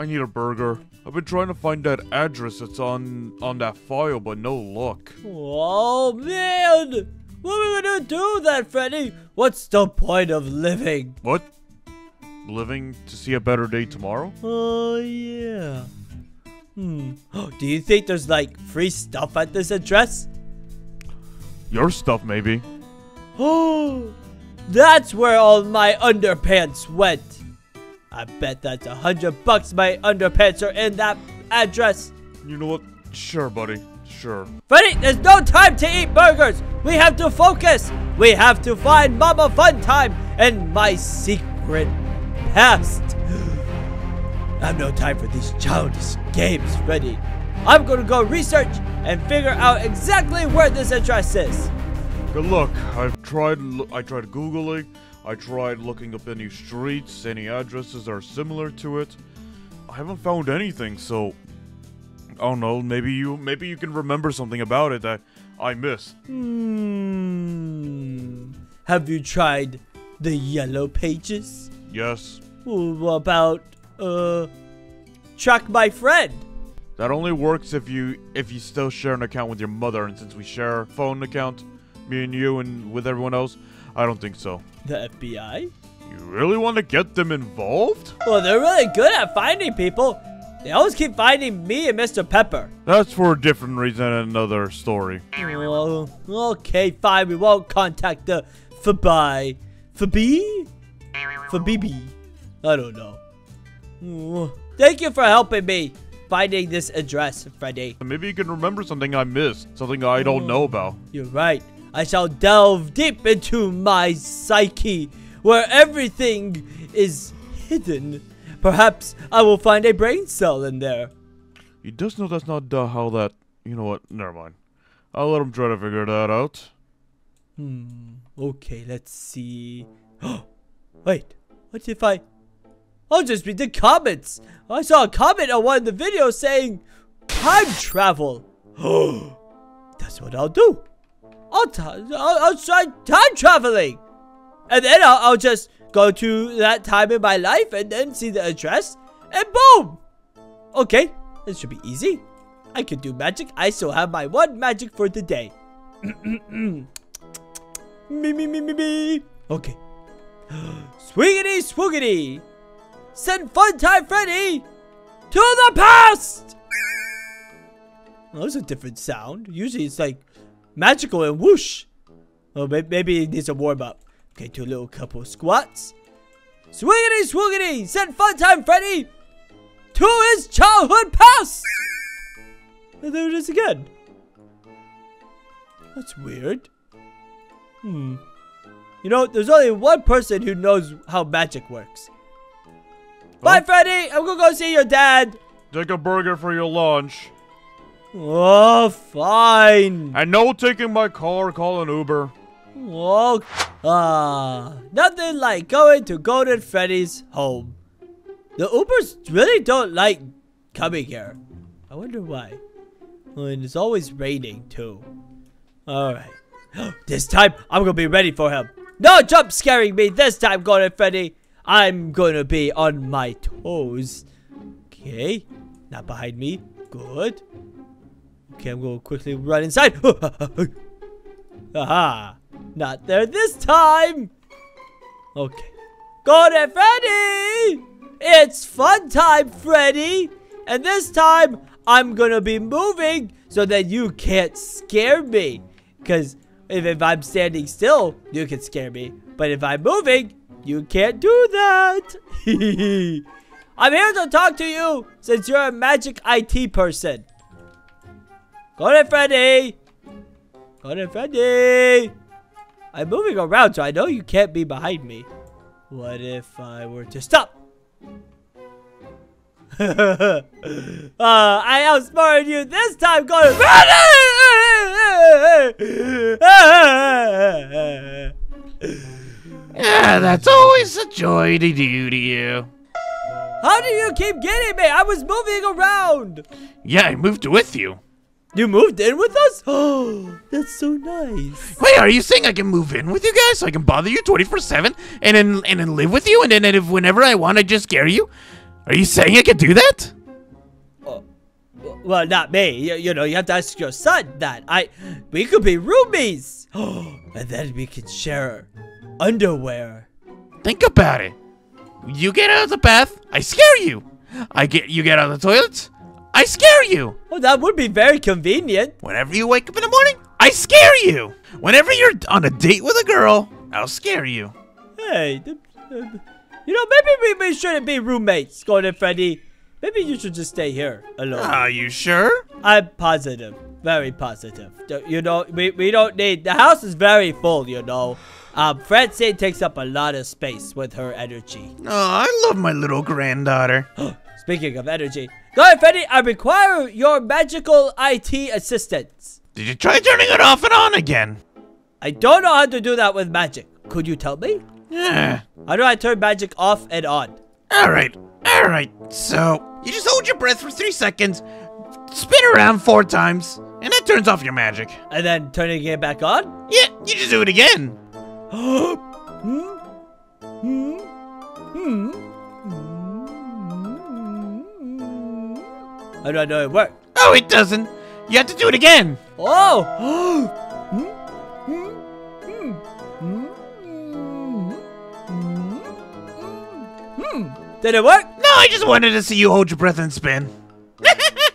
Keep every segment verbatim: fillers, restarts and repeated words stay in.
I need a burger. I've been trying to find that address that's on on that file, but no luck. Oh, man! What are we gonna do with that, Freddy? What's the point of living? What? Living to see a better day tomorrow? Oh, yeah. Hmm. Do you think there's, like, free stuff at this address? Your stuff, maybe. Oh, that's where all my underpants went. I bet that's a hundred bucks my underpants are in that address. You know what? Sure, buddy. Sure. Freddy, there's no time to eat burgers. We have to focus. We have to find Mama Funtime and my secret past. I have no time for these childish games, Freddy. I'm gonna go research and figure out exactly where this address is. Good luck. I've tried. I tried Googling. I tried looking up any streets, any addresses that are similar to it. I haven't found anything, so I don't know. Maybe you, maybe you can remember something about it that I missed. Hmm. Have you tried the yellow pages? Yes. What about uh, track my friend? That only works if you if you still share an account with your mother, and since we share a phone account, me and you, and with everyone else. I don't think so. The F B I? You really want to get them involved? Well, they're really good at finding people. They always keep finding me and Mister Pepper. That's for a different reason and another story. Well, okay, fine. We won't contact the F B I. F B I? F B B. I don't know. Thank you for helping me finding this address, Freddy. Maybe you can remember something I missed. Something I don't know about. You're right. I shall delve deep into my psyche, where everything is hidden. Perhaps I will find a brain cell in there. He does know that's not uh, how that... You know what? Never mind. I'll let him try to figure that out. Hmm. Okay, let's see. Wait. What if I... I'll just read the comments. I saw a comment on one of the videos saying, time travel. That's what I'll do. I'll, t I'll, I'll try time traveling, and then I'll, I'll just go to that time in my life and then see the address, and boom! Okay, this should be easy. I can do magic. I still have my one magic for the day. me, me, me, me, me. Okay. Swiggity, swoogity. Send Funtime Freddy to the past! Well, that was a different sound. Usually it's like magical and whoosh. Oh, maybe it needs a warm up. Okay, do a little couple squats. Swiggity swoogity! Send Funtime Freddy to his childhood past! Let's do this again. That's weird. Hmm. You know, there's only one person who knows how magic works. Oh. Bye, Freddy! I'm gonna go see your dad! Take a burger for your lunch. Oh, fine. And no taking my car, call an Uber. Oh, ah, uh, nothing like going to Golden Freddy's home. The Ubers really don't like coming here. I wonder why. Well, and it's always raining too. All right, this time I'm gonna be ready for him. No jump scaring me this time, Golden Freddy. I'm gonna be on my toes. Okay, not behind me. Good. Okay, I'm going to quickly run inside. Aha! Not there this time! Okay. Golden Freddy! It's Funtime Freddy! And this time, I'm going to be moving so that you can't scare me. Because if, if I'm standing still, you can scare me. But if I'm moving, you can't do that! I'm here to talk to you since you're a magic I T person. Golden Freddy! Golden Freddy! I'm moving around, so I know you can't be behind me. What if I were to stop? uh, I outsmarted you this time, Golden Freddy! Yeah, that's always a joy to do to you. How do you keep getting me? I was moving around! Yeah, I moved with you. You moved in with us? Oh, that's so nice. Wait, are you saying I can move in with you guys? So I can bother you twenty-four seven and then and then live with you and then if whenever I want I just scare you? Are you saying I can do that? Oh, well, not me. You, you know, you have to ask your son that. I, we could be roomies. And then we could share underwear. Think about it. You get out of the bath, I scare you. I get you get out of the toilet, I scare you. Well, that would be very convenient. Whenever you wake up in the morning, I scare you. Whenever you're on a date with a girl, I'll scare you. Hey, you know, maybe we shouldn't be roommates, Golden Freddy. Maybe you should just stay here alone. Are you sure? I'm positive, very positive. You know, we, we don't need, the house is very full, you know. Um, Francine takes up a lot of space with her energy. Oh, I love my little granddaughter. Speaking of energy, Golden Freddy, I require your magical I T assistance. Did you try turning it off and on again? I don't know how to do that with magic. Could you tell me? Yeah. How do I turn magic off and on? All right, all right. So you just hold your breath for three seconds, spin around four times, and that turns off your magic. And then turning it back on? Yeah, you just do it again. hmm? Hmm? Hmm? How do I know it worked? Oh, it doesn't. You have to do it again. Oh! Did it work? No, I just wanted to see you hold your breath and spin.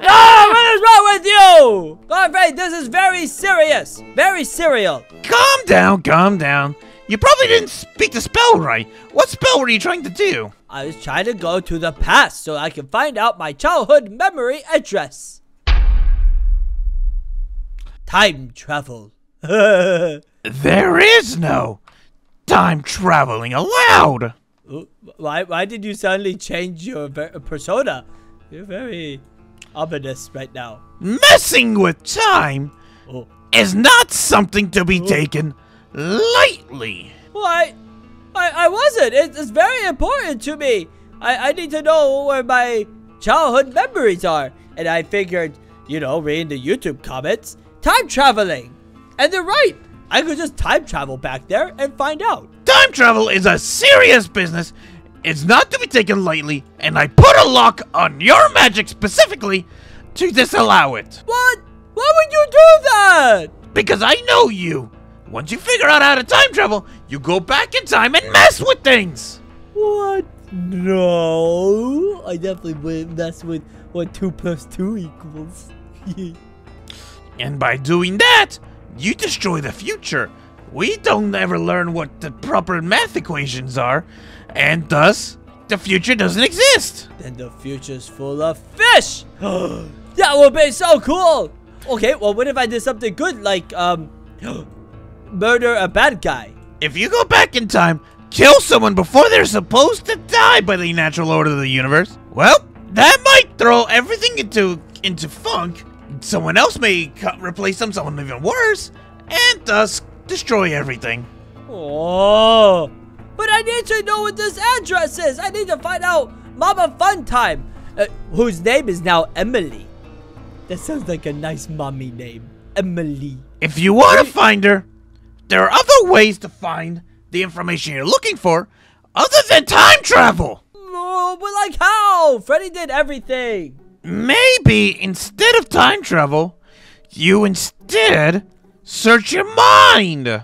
Oh, what is wrong with you? Godfrey, this is very serious. Very serial. Calm down, calm down. You probably didn't speak the spell right. What spell were you trying to do? I was trying to go to the past so I can find out my childhood memory address. Time travel. There is no time traveling allowed. Why, why did you suddenly change your persona? You're very ominous right now. Messing with time oh. is not something to be oh. taken lightly. Well, I, I, I wasn't. It, it's very important to me. I, I need to know where my childhood memories are. And I figured, you know, reading the YouTube comments, time traveling. And they're right. I could just time travel back there and find out. Time travel is a serious business. It's not to be taken lightly, and I put a lock on your magic specifically to disallow it. What? Why would you do that? Because I know you. Once you figure out how to time travel, you go back in time and mess with things. What? No. I definitely wouldn't mess with what two plus two equals. And by doing that, you destroy the future. We don't ever learn what the proper math equations are, and thus, the future doesn't exist. Then the future's full of fish! That would be so cool! Okay, well, what if I did something good, like, um, murder a bad guy? If you go back in time, kill someone before they're supposed to die by the natural order of the universe, well, that might throw everything into, into funk. Someone else may replace them, someone even worse, and thus, destroy everything. Oh, but I need to know what this address is. I need to find out Mama Funtime, uh, whose name is now Emily. That sounds like a nice mommy name, Emily. If you want to find her, there are other ways to find the information you're looking for other than time travel. Oh, but like how? Freddy did everything. Maybe instead of time travel, you instead search your mind.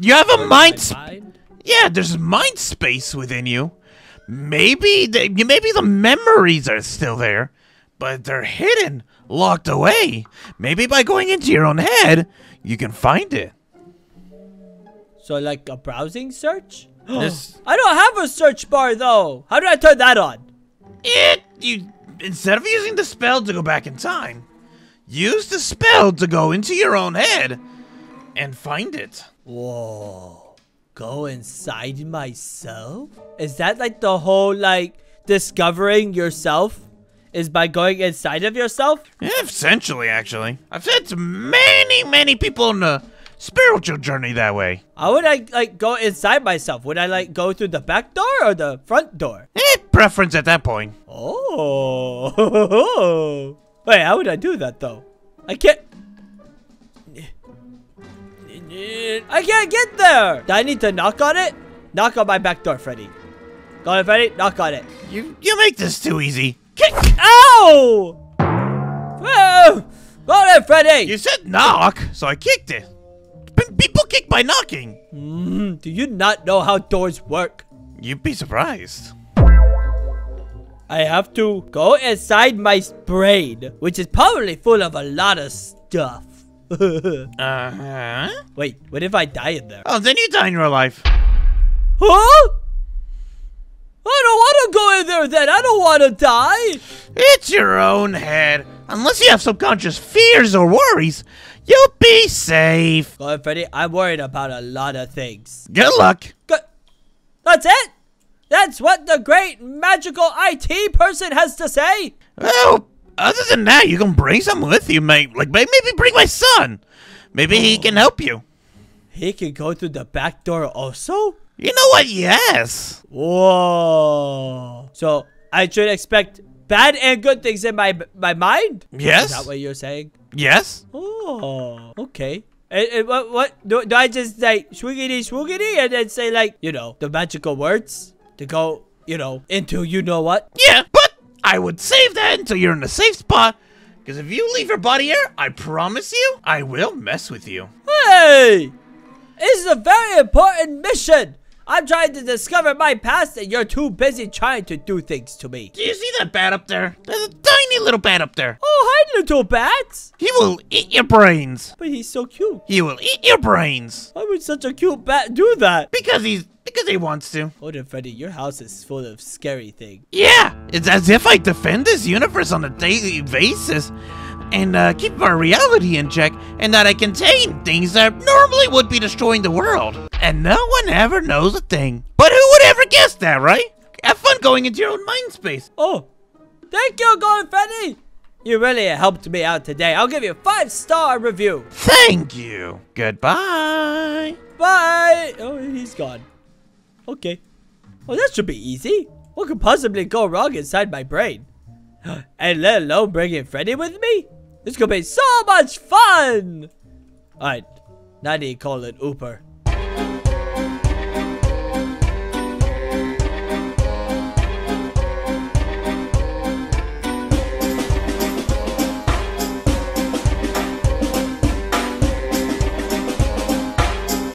You have a mind, sp mind. Yeah, there's mind space within you. Maybe the, maybe the memories are still there, but they're hidden, locked away. Maybe by going into your own head, you can find it. So like a browsing search? This I don't have a search bar though. How do I turn that on? It you instead of using the spell to go back in time, use the spell to go into your own head and find it. Whoa. Go inside myself? Is that like the whole, like, discovering yourself is by going inside of yourself? Yeah, essentially, actually. I've said to many, many people on a spiritual journey that way. How would I, like, go inside myself? Would I, like, go through the back door or the front door? Eh, preference at that point. Oh. Wait, how would I do that though? I can't. I can't get there! Do I need to knock on it? Knock on my back door, Freddy. Got it, Freddy? Not got it. You you make this too easy. Kick! Ow! Whoa! Got it, Freddy! You said knock, so I kicked it. People kick by knocking. Mm, do you not know how doors work? You'd be surprised. I have to go inside my brain, which is probably full of a lot of stuff. Uh-huh. Wait, what if I die in there? Oh, then you die in real life. Huh? I don't want to go in there then. I don't want to die. It's your own head. Unless you have subconscious fears or worries, you'll be safe. Go ahead, Freddy. I'm worried about a lot of things. Good luck. Good. That's it? That's what the great magical I T person has to say? Well, other than that, you can bring someone with you, mate. Like, maybe bring my son. Maybe oh. he can help you. He can go through the back door also? You know what? Yes. Whoa. So, I should expect bad and good things in my my mind? Yes. Is that what you're saying? Yes. Oh, okay. And, and what, what do, do I just like swoogity swoogity and then say like, you know, the magical words to go, you know, into you know what? Yeah, but I would save that until you're in a safe spot. Because if you leave your body here, I promise you, I will mess with you. Hey, this is a very important mission. I'm trying to discover my past and you're too busy trying to do things to me. Do you see that bat up there? There's a tiny little bat up there. Oh, hi, little bat. He will eat your brains. But he's so cute. He will eat your brains. Why would such a cute bat do that? Because he's because he wants to. Golden Freddy, your house is full of scary things. Yeah, it's as if I defend this universe on a daily basis and uh, keep my reality in check, and that I contain things that normally would be destroying the world. And no one ever knows a thing. But who would ever guess that, right? Have fun going into your own mind space. Oh, thank you, Golden Freddy. You really helped me out today. I'll give you a five-star review. Thank you. Goodbye. Bye. Oh, he's gone. Okay. Well, that should be easy. What could possibly go wrong inside my brain? And let alone bringing Freddy with me? This could be so much fun! Alright, now I need to call an Uber.